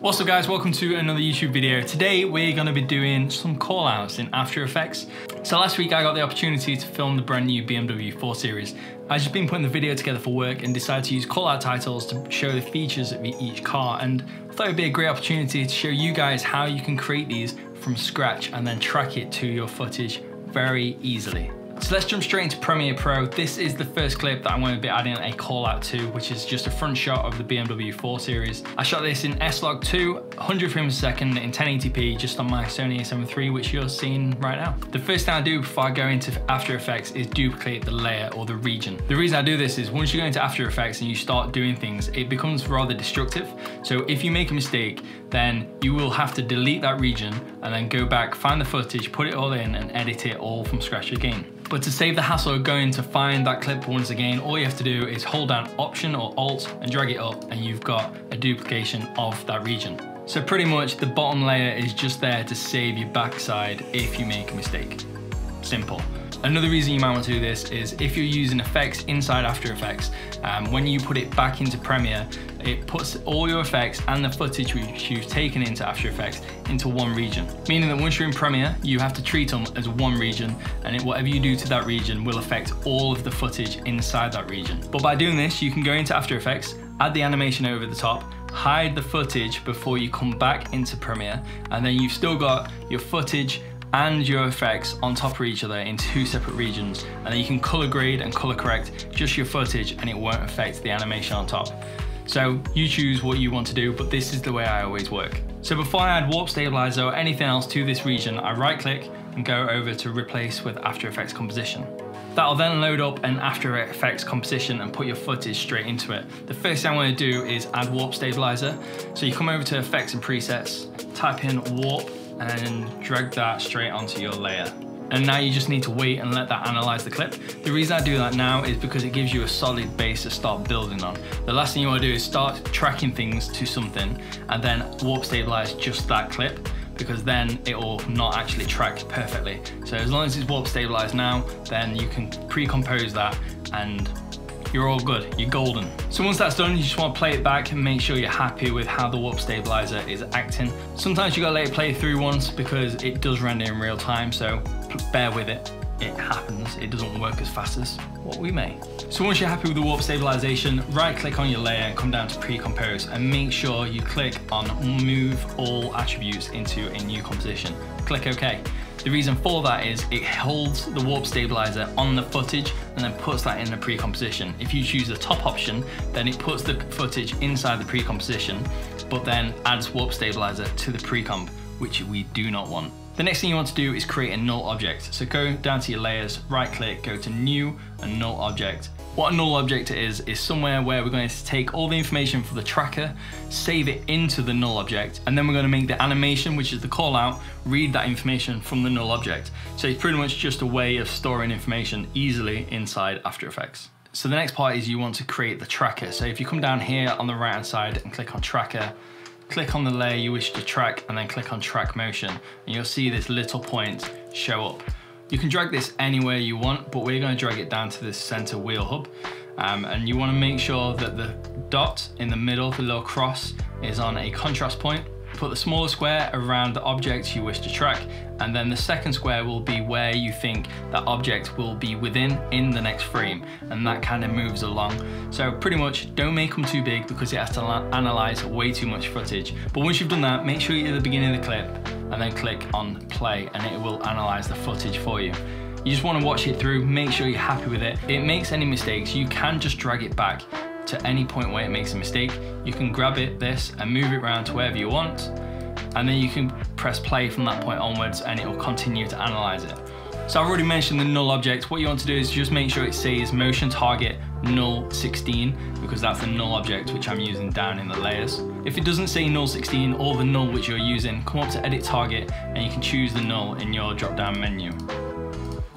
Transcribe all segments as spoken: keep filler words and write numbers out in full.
What's up guys, welcome to another YouTube video. Today we're going to be doing some call outs in After Effects. So last week I got the opportunity to film the brand new B M W four series. I've just been putting the video together for work and decided to use call out titles to show the features of each car, and I thought it'd be a great opportunity to show you guys how you can create these from scratch and then track it to your footage very easily. So let's jump straight into Premiere Pro. This is the first clip that I'm going to be adding a call out to, which is just a front shot of the B M W four series. I shot this in S log two, one hundred frames a second in ten eighty p, just on my Sony A seven three, which you're seeing right now. The first thing I do before I go into After Effects is duplicate the layer or the region. The reason I do this is once you go into After Effects and you start doing things, it becomes rather destructive. So if you make a mistake, then you will have to delete that region and then go back, find the footage, put it all in and edit it all from scratch again. But to save the hassle of going to find that clip once again, all you have to do is hold down Option or Alt and drag it up, and you've got a duplication of that region. So pretty much the bottom layer is just there to save your backside if you make a mistake. Simple. Another reason you might want to do this is if you're using effects inside After Effects, um, when you put it back into Premiere, it puts all your effects and the footage which you've taken into After Effects into one region. Meaning that once you're in Premiere, you have to treat them as one region, and it, whatever you do to that region will affect all of the footage inside that region. But by doing this, you can go into After Effects, add the animation over the top, hide the footage before you come back into Premiere, and then you've still got your footage and your effects on top of each other in two separate regions, and then you can color grade and color correct just your footage and it won't affect the animation on top. So you choose what you want to do, but this is the way I always work. So before I add warp stabilizer or anything else to this region, I right click and go over to replace with After Effects composition. That'll then load up an After Effects composition and put your footage straight into it. The first thing I want to do is add warp stabilizer. So you come over to effects and presets, type in warp, and drag that straight onto your layer. And now you just need to wait and let that analyze the clip. The reason I do that now is because it gives you a solid base to start building on. The last thing you want to do is start tracking things to something and then warp stabilize just that clip, because then it will not actually track perfectly. So as long as it's warp stabilized now, then you can pre-compose that and you're all good, you're golden. So once that's done, you just want to play it back and make sure you're happy with how the warp stabilizer is acting. Sometimes you gotta let it play through once because it does render in real time, so bear with it. It happens, it doesn't work as fast as what we may. So once you're happy with the warp stabilization, right click on your layer and come down to pre-compose and make sure you click on move all attributes into a new composition. Click OK. The reason for that is it holds the warp stabilizer on the footage and then puts that in the pre-composition. If you choose the top option, then it puts the footage inside the pre-composition, but then adds warp stabilizer to the pre-comp, which we do not want. The next thing you want to do is create a null object. So go down to your layers, right click, go to new and null object. What a null object is, is somewhere where we're going to take all the information for the tracker, save it into the null object, and then we're going to make the animation, which is the call out, read that information from the null object. So it's pretty much just a way of storing information easily inside After Effects. So the next part is you want to create the tracker. So if you come down here on the right hand side and click on tracker, click on the layer you wish to track and then click on track motion, and you'll see this little point show up. You can drag this anywhere you want, but we're going to drag it down to this center wheel hub. Um, and you want to make sure that the dot in the middle, the little cross, is on a contrast point. Put the smaller square around the object you wish to track, and then the second square will be where you think that object will be within in the next frame, and that kind of moves along. So pretty much don't make them too big because it has to analyze way too much footage. But once you've done that, make sure you're at the beginning of the clip and then click on play and it will analyze the footage for you. You just want to watch it through, make sure you're happy with it. If it makes any mistakes, you can just drag it back to any point where it makes a mistake. You can grab it, this, and move it around to wherever you want, and then you can press play from that point onwards and it will continue to analyze it. So I've already mentioned the null object. What you want to do is just make sure it says motion target null sixteen, because that's the null object which I'm using down in the layers. If it doesn't say null sixteen or the null which you're using, come up to edit target and you can choose the null in your drop down menu.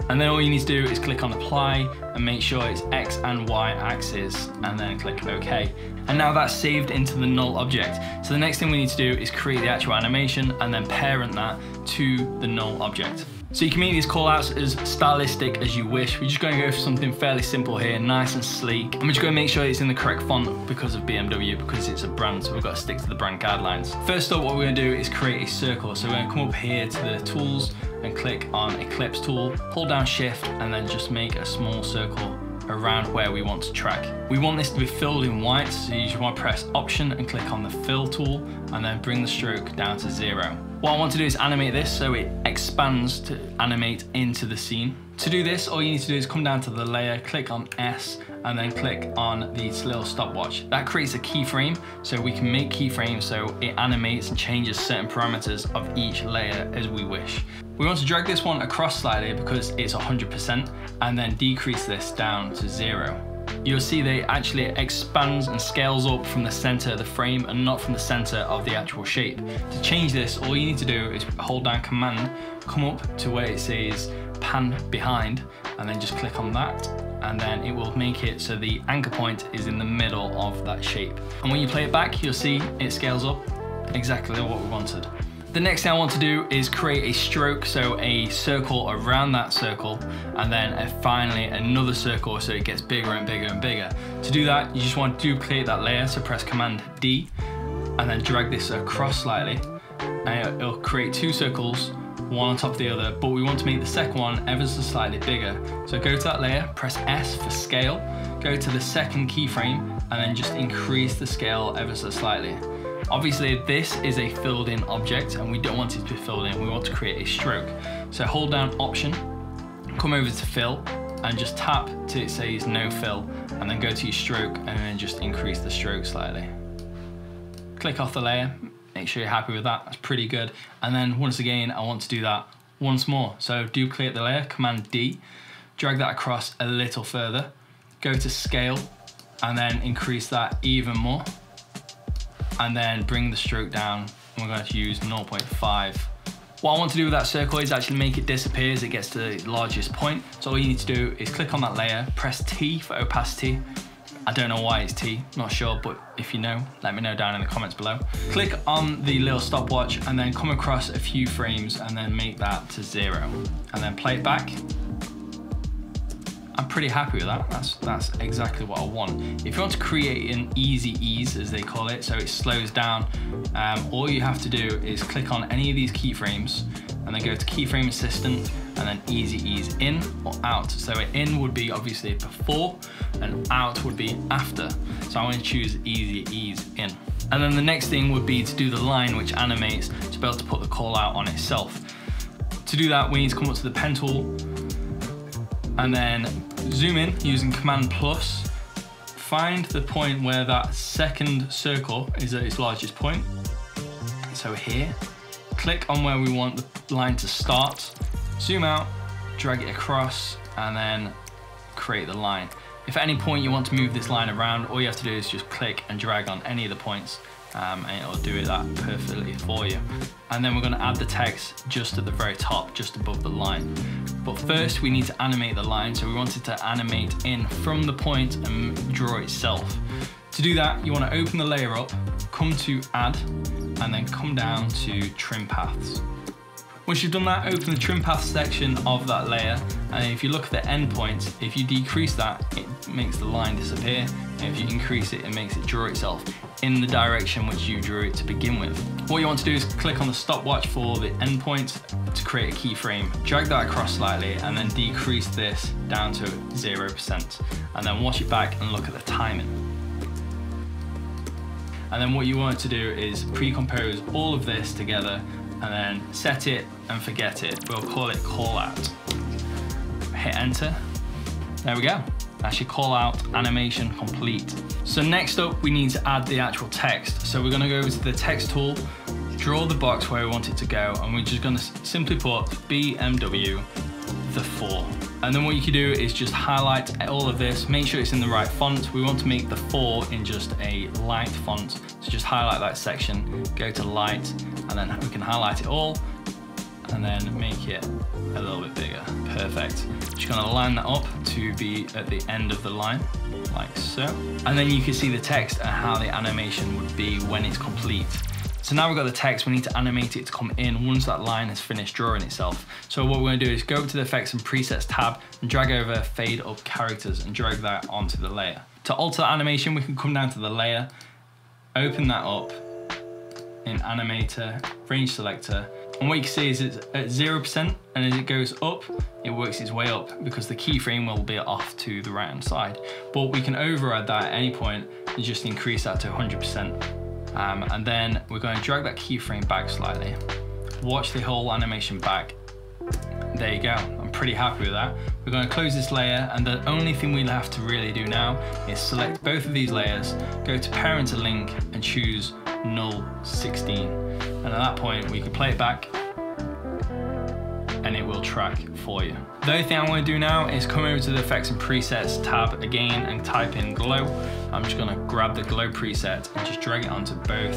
And then all you need to do is click on apply and make sure it's X and Y axis, and then click OK. And now that's saved into the null object. So the next thing we need to do is create the actual animation and then parent that to the null object. So you can make these callouts as stylistic as you wish. We're just going to go for something fairly simple here, nice and sleek. I'm just going to make sure it's in the correct font because of B M W, because it's a brand, so we've got to stick to the brand guidelines. First up, what we're going to do is create a circle. So we're going to come up here to the tools and click on Ellipse tool, hold down shift, and then just make a small circle around where we want to track. We want this to be filled in white, so you just want to press option and click on the fill tool and then bring the stroke down to zero. What I want to do is animate this so it expands to animate into the scene. To do this, all you need to do is come down to the layer, click on S, and then click on this little stopwatch. That creates a keyframe, so we can make keyframes so it animates and changes certain parameters of each layer as we wish. We want to drag this one across slightly because it's one hundred percent, and then decrease this down to zero. You'll see that it actually expands and scales up from the center of the frame and not from the center of the actual shape. To change this, all you need to do is hold down command, come up to where it says pan behind, and then just click on that, and then it will make it so the anchor point is in the middle of that shape. And when you play it back, you'll see it scales up exactly what we wanted. The next thing I want to do is create a stroke, so a circle around that circle, and then a, finally another circle so it gets bigger and bigger and bigger. To do that, you just want to duplicate that layer, so press Command D, and then drag this across slightly, and it'll create two circles, one on top of the other, but we want to make the second one ever so slightly bigger. So go to that layer, press S for scale, go to the second keyframe, and then just increase the scale ever so slightly. Obviously, this is a filled in object and we don't want it to be filled in, we want to create a stroke. So hold down option, come over to fill and just tap till it says no fill, and then go to your stroke and then just increase the stroke slightly. Click off the layer, make sure you're happy with that, that's pretty good. And then once again, I want to do that once more. So duplicate the layer, Command D, drag that across a little further, go to scale and then increase that even more, and then bring the stroke down, and we're going to use zero point five. What I want to do with that circle is actually make it disappear as it gets to the largest point. So all you need to do is click on that layer, press T for opacity. I don't know why it's T, not sure, but if you know, let me know down in the comments below. Click on the little stopwatch and then come across a few frames and then make that to zero. And then play it back. I'm pretty happy with that, that's, that's exactly what I want. If you want to create an easy ease, as they call it, so it slows down, um, all you have to do is click on any of these keyframes and then go to keyframe assistant and then easy ease in or out. So in would be obviously before and out would be after. So I'm going to choose easy ease in. And then the next thing would be to do the line which animates to be able to put the call out on itself. To do that, we need to come up to the pen tool, and then zoom in using Command Plus, find the point where that second circle is at its largest point. So here, click on where we want the line to start, zoom out, drag it across, and then create the line. If at any point you want to move this line around, all you have to do is just click and drag on any of the points, um, and it'll do that perfectly for you. And then we're going to add the text just at the very top, just above the line. But first we need to animate the line, so we wanted to animate in from the point and draw itself. To do that, you want to open the layer up, come to add, and then come down to trim paths. Once you've done that, open the trim path section of that layer, and if you look at the end points, if you decrease that, it makes the line disappear, and if you increase it, it makes it draw itself in the direction which you drew it to begin with. What you want to do is click on the stopwatch for the end points to create a keyframe, drag that across slightly, and then decrease this down to zero percent, and then watch it back and look at the timing. And then what you want to do is pre-compose all of this together, and then set it and forget it. We'll call it call out. Hit enter. There we go. That's your call out animation complete. So next up, we need to add the actual text. So we're gonna go over to the text tool, draw the box where we want it to go, and we're just gonna simply put B M W the four. And then what you can do is just highlight all of this, make sure it's in the right font. We want to make the four in just a light font. So just highlight that section, go to light, and then we can highlight it all and then make it a little bit bigger. Perfect. Just gonna line that up to be at the end of the line, like so. And then you can see the text and how the animation would be when it's complete. So now we've got the text, we need to animate it to come in once that line has finished drawing itself. So what we're going to do is go to the Effects and Presets tab and drag over Fade Up Characters and drag that onto the layer. To alter that animation, we can come down to the layer, open that up in Animator, Range Selector, and what you can see is it's at zero percent, and as it goes up, it works its way up because the keyframe will be off to the right-hand side. But we can override that at any point and just increase that to one hundred percent. Um, and then we're going to drag that keyframe back slightly. Watch the whole animation back. There you go, I'm pretty happy with that. We're going to close this layer, and the only thing we have to really do now is select both of these layers, go to Parent to Link and choose Null sixteen. And at that point we can play it back and it will track for you. The only thing I want to do now is come over to the Effects and Presets tab again and type in Glow. I'm just going to grab the Glow preset and just drag it onto both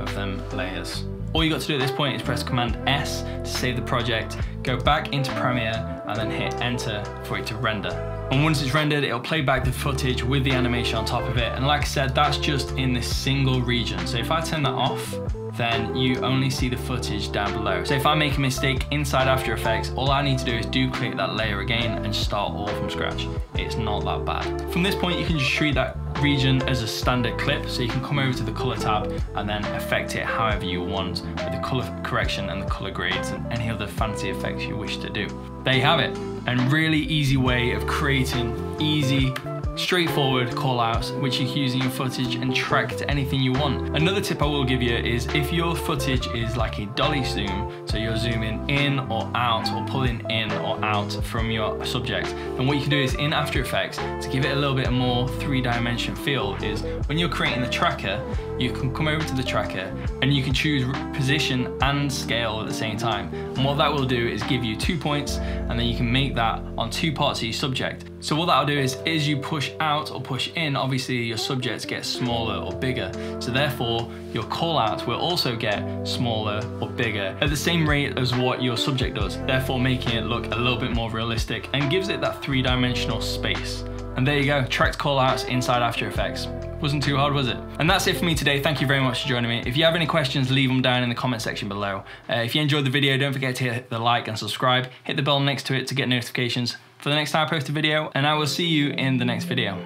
of them layers. All you got to do at this point is press Command S to save the project, go back into Premiere and then hit Enter for it to render. And once it's rendered, it'll play back the footage with the animation on top of it. And like I said, that's just in this single region. So if I turn that off, then you only see the footage down below. So if I make a mistake inside After Effects, all I need to do is duplicate that layer again and start all from scratch. It's not that bad. From this point, you can just treat that region as a standard clip, so you can come over to the color tab and then affect it however you want with the color correction and the color grades and any other fancy effects you wish to do. There you have it, a really easy way of creating easy, straightforward callouts which you can use in your footage and track to anything you want. Another tip I will give you is if your footage is like a dolly zoom, so you're zooming in or out or pulling in or out from your subject, then what you can do is in After Effects, to give it a little bit more three-dimension feel, is when you're creating the tracker, you can come over to the tracker and you can choose position and scale at the same time. And what that will do is give you two points and then you can make that on two parts of your subject. So what that'll do is, as you push out or push in, obviously your subjects get smaller or bigger. So therefore, your callouts will also get smaller or bigger at the same rate as what your subject does, therefore making it look a little bit more realistic and gives it that three-dimensional space. And there you go, tracked callouts inside After Effects. Wasn't too hard, was it? And that's it for me today. Thank you very much for joining me. If you have any questions, leave them down in the comment section below. Uh, if you enjoyed the video, don't forget to hit the like and subscribe. Hit the bell next to it to get notifications for the next time I post a video, and I will see you in the next video.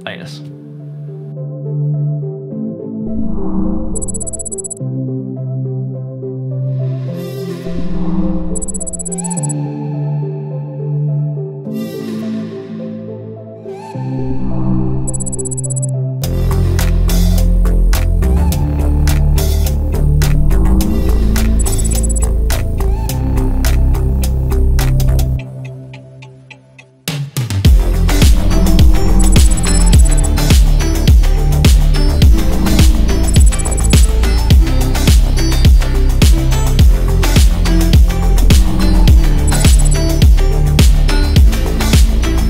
Laters.